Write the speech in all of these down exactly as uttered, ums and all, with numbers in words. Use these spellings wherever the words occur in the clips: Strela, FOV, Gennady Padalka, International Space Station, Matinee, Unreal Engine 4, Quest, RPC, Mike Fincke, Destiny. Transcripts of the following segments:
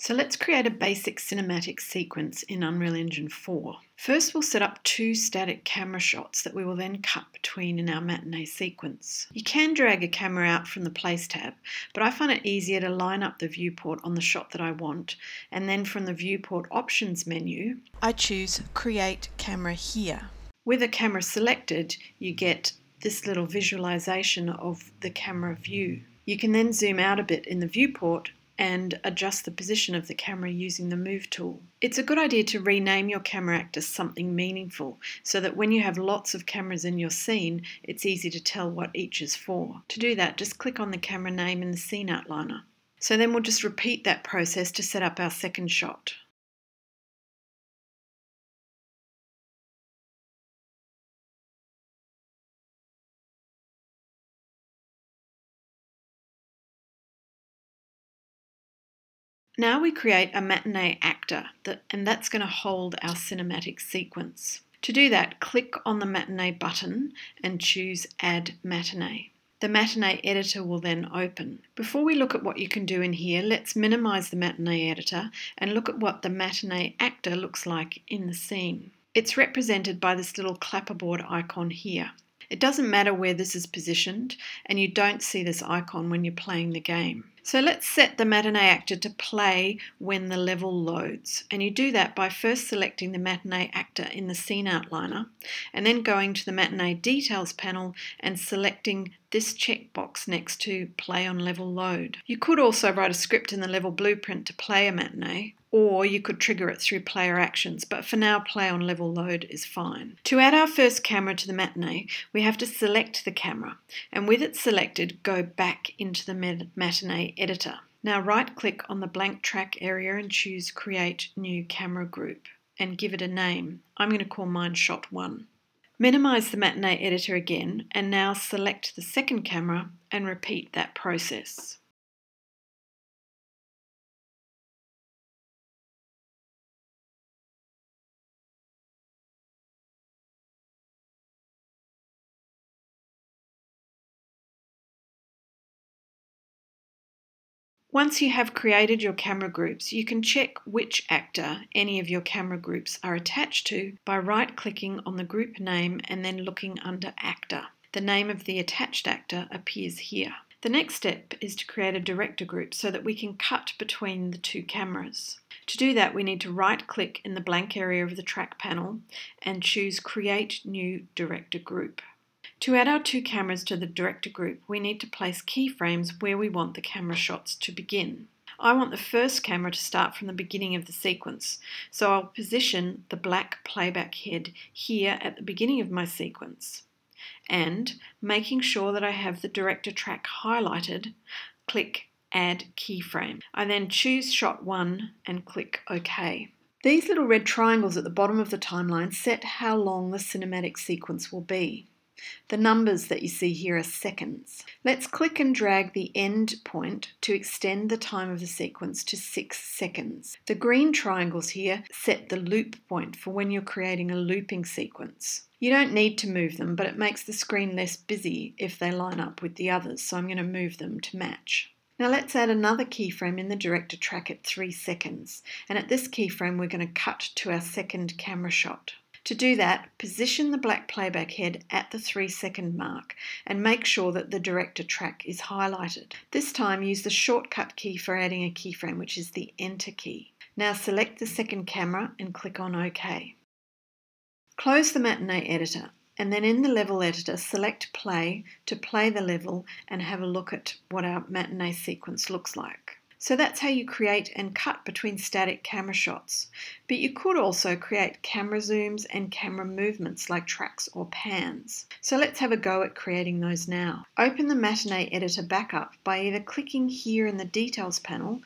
So let's create a basic cinematic sequence in Unreal Engine four. First, we'll set up two static camera shots that we will then cut between in our Matinee sequence. You can drag a camera out from the Place tab, but I find it easier to line up the viewport on the shot that I want, and then from the Viewport Options menu, I choose Create Camera Here. With a camera selected, you get this little visualization of the camera view. You can then zoom out a bit in the viewport and adjust the position of the camera using the Move tool. It's a good idea to rename your camera act as something meaningful, so that when you have lots of cameras in your scene, it's easy to tell what each is for. To do that, just click on the camera name in the Scene Outliner. So then we'll just repeat that process to set up our second shot. Now we create a Matinee actor, that, and that's going to hold our cinematic sequence. To do that, click on the Matinee button and choose Add Matinee. The Matinee editor will then open. Before we look at what you can do in here, let's minimize the Matinee editor and look at what the Matinee actor looks like in the scene. It's represented by this little clapperboard icon here. It doesn't matter where this is positioned, and you don't see this icon when you're playing the game. So let's set the Matinee actor to play when the level loads, and you do that by first selecting the Matinee actor in the Scene Outliner and then going to the Matinee Details panel and selecting this checkbox next to Play on Level Load. You could also write a script in the level blueprint to play a Matinee, or you could trigger it through player actions, but for now Play on Level Load is fine. To add our first camera to the Matinee, we have to select the camera, and with it selected, go back into the Matinee editor. Now right click on the blank track area and choose Create New Camera Group and give it a name. I'm going to call mine Shot one. Minimize the Matinee editor again and now select the second camera and repeat that process. Once you have created your camera groups, you can check which actor any of your camera groups are attached to by right-clicking on the group name and then looking under Actor. The name of the attached actor appears here. The next step is to create a director group so that we can cut between the two cameras. To do that, we need to right-click in the blank area of the track panel and choose Create New Director Group. To add our two cameras to the director group, we need to place keyframes where we want the camera shots to begin. I want the first camera to start from the beginning of the sequence, so I'll position the black playback head here at the beginning of my sequence. And, making sure that I have the director track highlighted, click Add Keyframe. I then choose Shot one and click OK. These little red triangles at the bottom of the timeline set how long the cinematic sequence will be. The numbers that you see here are seconds. Let's click and drag the end point to extend the time of the sequence to six seconds. The green triangles here set the loop point for when you're creating a looping sequence. You don't need to move them, but it makes the screen less busy if they line up with the others, so I'm going to move them to match. Now let's add another keyframe in the director track at three seconds, and at this keyframe we're going to cut to our second camera shot. To do that, position the black playback head at the three second mark and make sure that the director track is highlighted. This time use the shortcut key for adding a keyframe, which is the Enter key. Now select the second camera and click on OK. Close the Matinee editor and then in the level editor select Play to play the level and have a look at what our Matinee sequence looks like. So that's how you create and cut between static camera shots, but you could also create camera zooms and camera movements like tracks or pans. So let's have a go at creating those now. Open the Matinee editor back up by either clicking here in the Details panel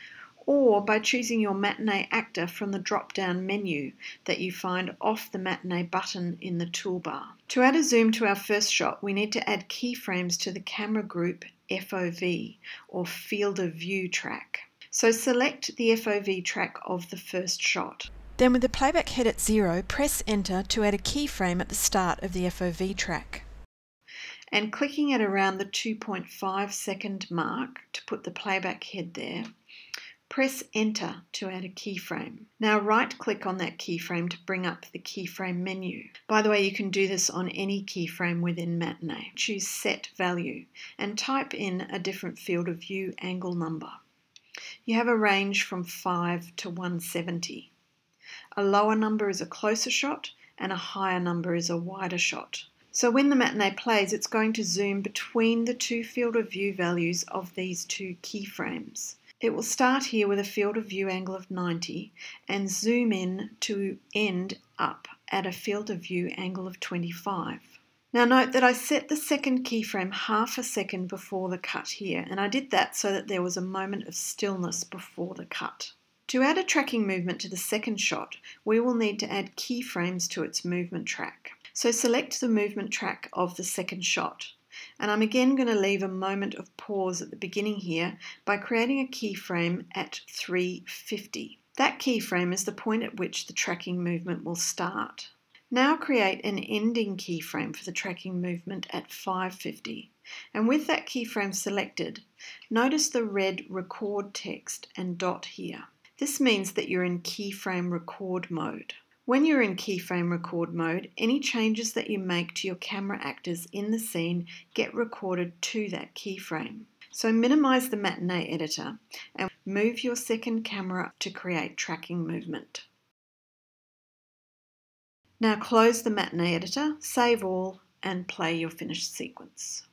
or by choosing your Matinee actor from the drop-down menu that you find off the Matinee button in the toolbar. To add a zoom to our first shot, we need to add keyframes to the camera group F O V, or Field of View track. So select the F O V track of the first shot. Then with the playback head at zero, press Enter to add a keyframe at the start of the F O V track. And clicking at around the two point five second mark to put the playback head there, Press Enter to add a keyframe. Now right-click on that keyframe to bring up the keyframe menu. By the way, you can do this on any keyframe within Matinee. Choose Set Value and type in a different field of view angle number. You have a range from five to one seventy. A lower number is a closer shot and a higher number is a wider shot. So when the Matinee plays, it's going to zoom between the two field of view values of these two keyframes. It will start here with a field of view angle of ninety and zoom in to end up at a field of view angle of twenty-five. Now note that I set the second keyframe half a second before the cut here, and I did that so that there was a moment of stillness before the cut. To add a tracking movement to the second shot, we will need to add keyframes to its movement track. So select the movement track of the second shot. And I'm again going to leave a moment of pause at the beginning here by creating a keyframe at three fifty. That keyframe is the point at which the tracking movement will start. Now create an ending keyframe for the tracking movement at five fifty. And with that keyframe selected, notice the red record text and dot here. This means that you're in keyframe record mode. When you're in keyframe record mode, any changes that you make to your camera actors in the scene get recorded to that keyframe. So minimize the Matinee editor and move your second camera to create tracking movement. Now close the Matinee editor, save all, and play your finished sequence.